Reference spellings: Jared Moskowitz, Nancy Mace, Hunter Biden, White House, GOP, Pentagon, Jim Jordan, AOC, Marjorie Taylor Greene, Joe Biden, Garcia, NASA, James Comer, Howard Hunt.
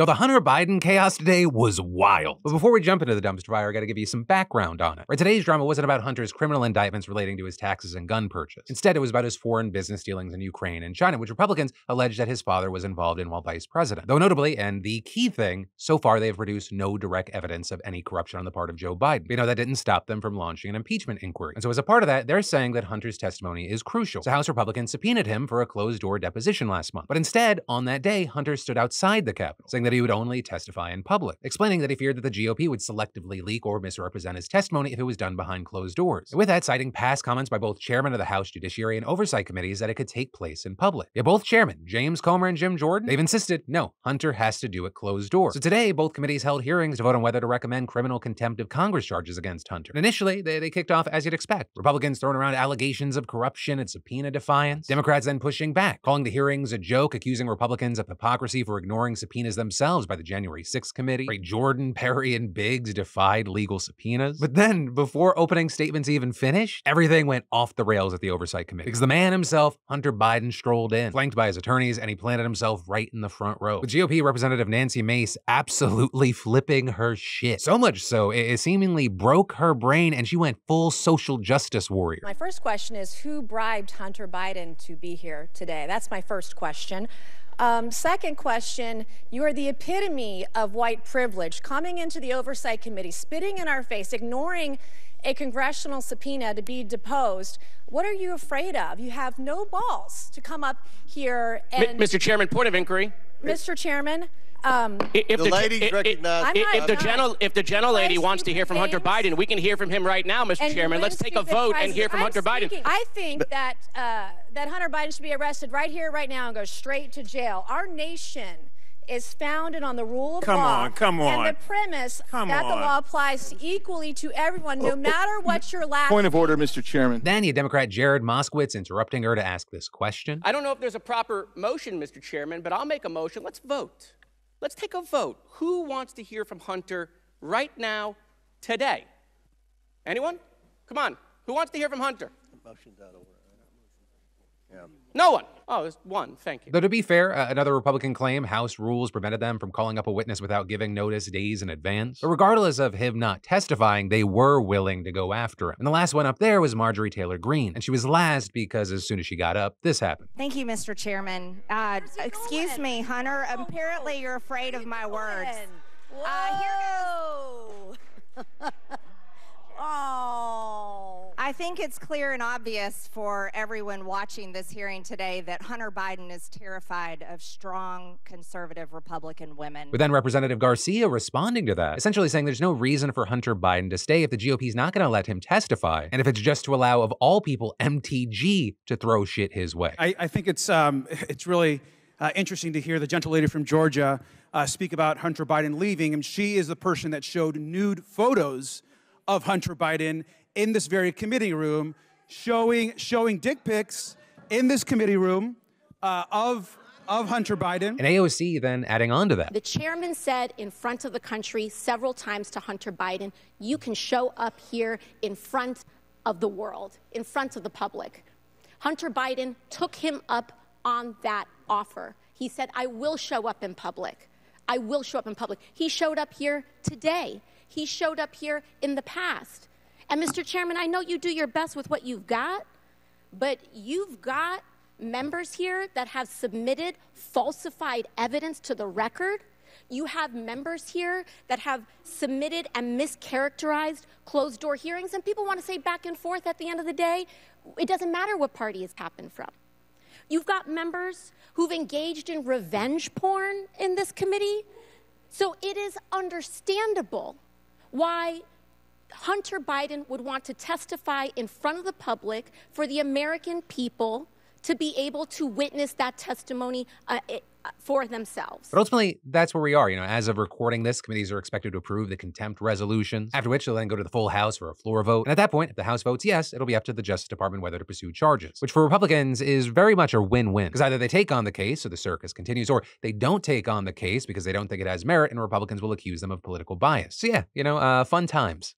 Y'all, the Hunter Biden chaos today was wild. But before we jump into the dumpster fire, I gotta give you some background on it. Right, today's drama wasn't about Hunter's criminal indictments relating to his taxes and gun purchase. Instead, it was about his foreign business dealings in Ukraine and China, which Republicans alleged that his father was involved in while vice president. Though notably, and the key thing, so far they have produced no direct evidence of any corruption on the part of Joe Biden. But, you know, that didn't stop them from launching an impeachment inquiry. And so as a part of that, they're saying that Hunter's testimony is crucial. So House Republicans subpoenaed him for a closed-door deposition last month. But instead, on that day, Hunter stood outside the Capitol, saying that he would only testify in public, explaining that he feared that the GOP would selectively leak or misrepresent his testimony if it was done behind closed doors. And with that, citing past comments by both chairmen of the House Judiciary and Oversight Committees that it could take place in public. Yeah, both chairmen, James Comer and Jim Jordan, they've insisted, no, Hunter has to do it closed doors. So today, both committees held hearings to vote on whether to recommend criminal contempt of Congress charges against Hunter. And initially, they kicked off as you'd expect. Republicans throwing around allegations of corruption and subpoena defiance. Democrats then pushing back, calling the hearings a joke, accusing Republicans of hypocrisy for ignoring subpoenas themselves by the January 6th committee. Right, Jordan, Perry, and Biggs defied legal subpoenas. But then, before opening statements even finished, everything went off the rails at the Oversight Committee. Because the man himself, Hunter Biden, strolled in, flanked by his attorneys, and he planted himself right in the front row, with GOP Representative Nancy Mace absolutely flipping her shit. So much so, it seemingly broke her brain, and she went full social justice warrior. My first question is, who bribed Hunter Biden to be here today? That's my first question. Second question, you are the epitome of white privilege, coming into the Oversight Committee, spitting in our face, ignoring a congressional subpoena to be deposed. What are you afraid of? You have no balls to come up here and— Mr. Chairman, point of inquiry. Mr. Chairman. If the gentlelady wants to hear from Hunter Biden, we can hear from him right now, Mr. Chairman. Let's take a vote and hear from Hunter Biden. I think that Hunter Biden should be arrested right here, right now, and go straight to jail. Our nation is founded on the rule of law. Come on. And the premise that the law applies equally to everyone, no matter what your last— Point of order, Mr. Chairman. Then you Democrat Jared Moskowitz interrupting her to ask this question. I don't know if there's a proper motion, Mr. Chairman, but I'll make a motion. Let's vote. Let's take a vote. Who wants to hear from Hunter right now, today? Anyone? Come on. Who wants to hear from Hunter? Yeah. No one. Oh, there's one. Thank you. Though to be fair, another Republican claim, House rules prevented them from calling up a witness without giving notice days in advance. But regardless of him not testifying, they were willing to go after him. And the last one up there was Marjorie Taylor Greene. And she was last because as soon as she got up, this happened. Thank you, Mr. Chairman. Excuse me, Hunter. Apparently you're afraid of my words. Whoa. Oh. I think it's clear and obvious for everyone watching this hearing today that Hunter Biden is terrified of strong, conservative Republican women. But then Representative Garcia responding to that, essentially saying there's no reason for Hunter Biden to stay if the GOP's not going to let him testify, and if it's just to allow, of all people, MTG to throw shit his way. I think it's really interesting to hear the gentlelady from Georgia speak about Hunter Biden leaving, and she is the person that showed nude photos of Hunter Biden in this very committee room, showing dick pics in this committee room of Hunter Biden. And AOC then adding on to that. The chairman said in front of the country several times to Hunter Biden, you can show up here in front of the world, in front of the public. Hunter Biden took him up on that offer. He said, I will show up in public. I will show up in public. He showed up here today. He showed up here in the past. And Mr. Chairman, I know you do your best with what you've got, but you've got members here that have submitted falsified evidence to the record. You have members here that have submitted and mischaracterized closed-door hearings, and people want to say back and forth at the end of the day, it doesn't matter what party it's happened from. You've got members who've engaged in revenge porn in this committee. So it is understandable why Hunter Biden would want to testify in front of the public for the American people to be able to witness that testimony for themselves. But ultimately, that's where we are. You know, as of recording this, committees are expected to approve the contempt resolutions, after which they'll then go to the full House for a floor vote. And at that point, if the House votes yes, it'll be up to the Justice Department whether to pursue charges, which for Republicans is very much a win-win, because either they take on the case so the circus continues, or they don't take on the case because they don't think it has merit and Republicans will accuse them of political bias. So yeah, you know, fun times.